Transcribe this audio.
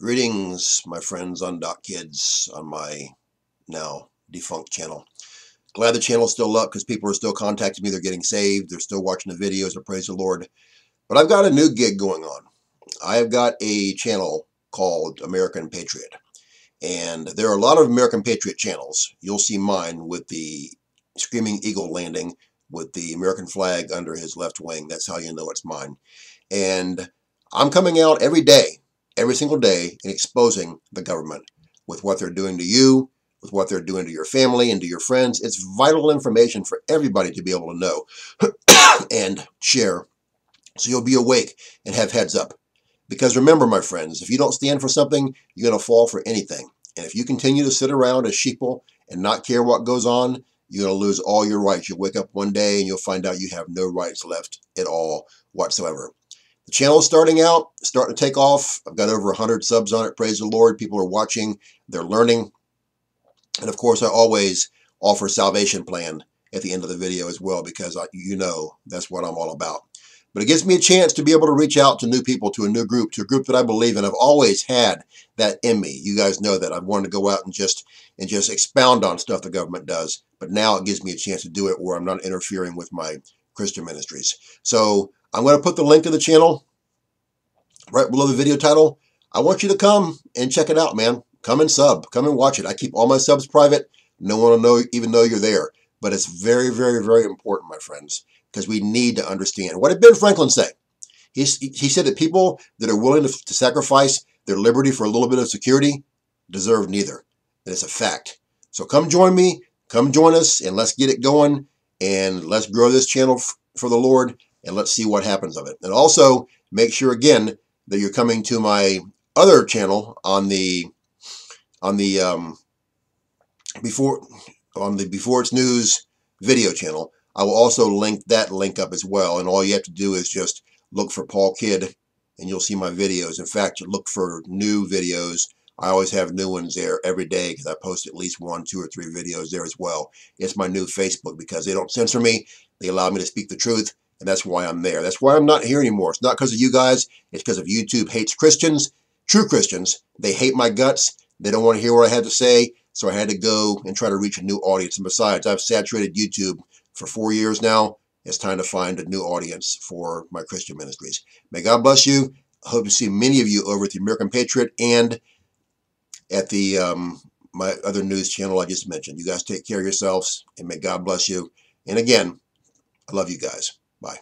Greetings, my friends, on Doc Kids, on my now defunct channel. Glad the channel's still up because people are still contacting me. They're getting saved. They're still watching the videos. I praise the Lord. But I've got a new gig going on. I've got a channel called American Patriot. And there are a lot of American Patriot channels. You'll see mine with the Screaming Eagle landing with the American flag under his left wing. That's how you know it's mine. And I'm coming out every day. Every single day, in exposing the government with what they're doing to you, with what they're doing to your family and to your friends. It's vital information for everybody to be able to know and share, so you'll be awake and have heads up. Because remember, my friends, if you don't stand for something, you're going to fall for anything. And if you continue to sit around as sheeple and not care what goes on, you're going to lose all your rights. You'll wake up one day and you'll find out you have no rights left at all whatsoever. The channel's starting out, starting to take off. I've got over 100 subs on it, praise the Lord. People are watching, they're learning. And of course, I always offer salvation plan at the end of the video as well, because you know that's what I'm all about. But it gives me a chance to be able to reach out to new people, to a new group, to a group that I believe in. I've always had that in me. You guys know that. I've wanted to go out and just expound on stuff the government does. But now it gives me a chance to do it where I'm not interfering with my Christian ministries. So I'm going to put the link to the channel right below the video title. I want you to come and check it out, man. Come and sub. Come and watch it. I keep all my subs private. No one will know, even know you're there. But it's very, very, very important, my friends, because we need to understand. What did Ben Franklin say? He said that people that are willing to sacrifice their liberty for a little bit of security deserve neither. And it's a fact. So come join me. Come join us, and let's get it going. And let's grow this channel for the Lord. And let's see what happens of it. And also, make sure, again, that you're coming to my other channel on the Before It's News video channel. I will also link that link up as well. And all you have to do is just look for Paul Kidd, and you'll see my videos. In fact, look for new videos. I always have new ones there every day because I post at least one, two, or three videos there as well. It's my new Facebook because they don't censor me. They allow me to speak the truth. And that's why I'm there. That's why I'm not here anymore. It's not because of you guys. It's because of YouTube hates Christians, true Christians. They hate my guts. They don't want to hear what I had to say. So I had to go and try to reach a new audience. And besides, I've saturated YouTube for 4 years now. It's time to find a new audience for my Christian ministries. May God bless you. I hope to see many of you over at the American Patriot and at the my other news channel I just mentioned. You guys take care of yourselves, and may God bless you. And again, I love you guys. Bye.